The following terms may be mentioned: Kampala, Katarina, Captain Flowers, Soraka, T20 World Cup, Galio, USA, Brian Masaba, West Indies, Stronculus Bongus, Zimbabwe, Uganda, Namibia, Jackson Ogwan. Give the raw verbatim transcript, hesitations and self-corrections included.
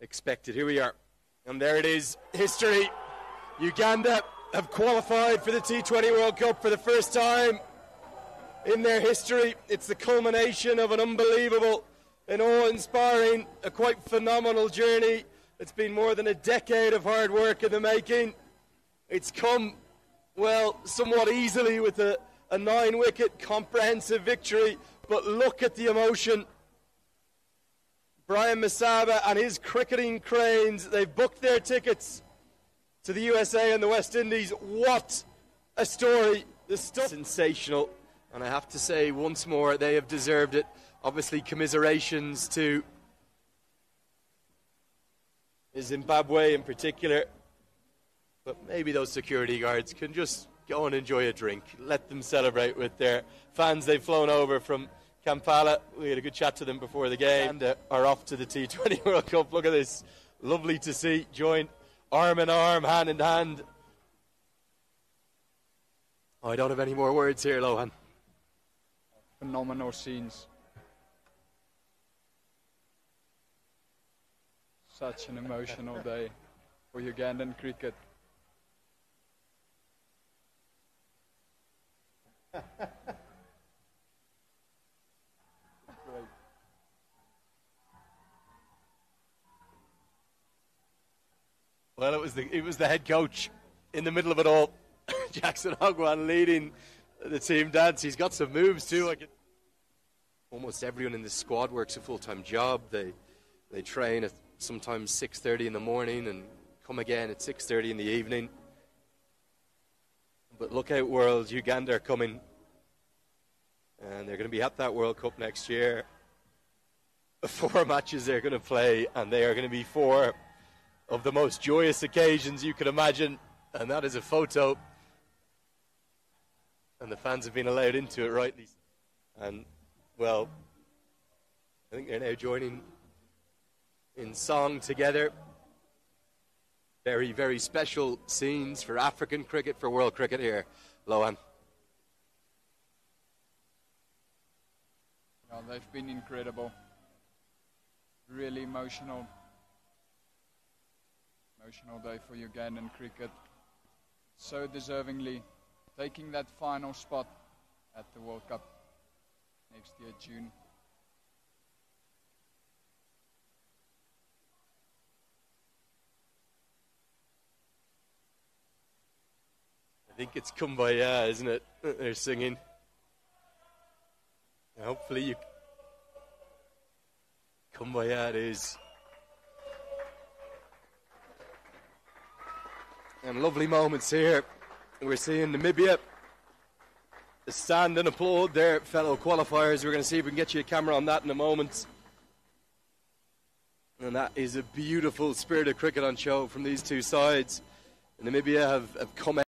expected. Here we are. And there it is, history. Uganda have qualified for the T twenty World Cup for the first time in their history. It's the culmination of an unbelievable, an awe-inspiring, a quite phenomenal journey. It's been more than a decade of hard work in the making. It's come, well, somewhat easily with a, a nine-wicket comprehensive victory, but look at the emotion. Brian Masaba and his cricketing cranes, they've booked their tickets to the U S A and the West Indies. What a story. This stuff sensational. And I have to say once more, they have deserved it. Obviously, commiserations to Zimbabwe in particular. But maybe those security guards can just go and enjoy a drink. Let them celebrate with their fans they've flown over from Kampala. We had a good chat to them before the game. And uh, are off to the T twenty World Cup. Look at this. Lovely to see. Joined arm in arm, hand in hand. Oh, I don't have any more words here, Lohan. Phenomenal scenes. Such an emotional day for Ugandan cricket. Well, it was the it was the head coach in the middle of it all, Jackson Ogwan, leading the team dance. He's got some moves too. I could... Almost everyone in the squad works a full-time job. They they train at sometimes six thirty in the morning and come again at six thirty in the evening. But look out, world! Uganda are coming, and they're going to be at that World Cup next year. Four matches they're going to play, and they are going to be four of the most joyous occasions you can imagine, and that is a photo. And the fans have been allowed into it, rightly. And, well, I think they're now joining in song together. Very, very special scenes for African cricket, for world cricket here, Lohan. Oh, they've been incredible. Really emotional. Emotional day for Ugandan cricket, so deservingly taking that final spot at the World Cup next year, June. I think it's Kumbaya, isn't it? They're singing. Hopefully you... Kumbaya it is. And lovely moments here. We're seeing Namibia stand and applaud their fellow qualifiers. We're going to see if we can get you a camera on that in a moment. And that is a beautiful spirit of cricket on show from these two sides. Namibia have, have come out.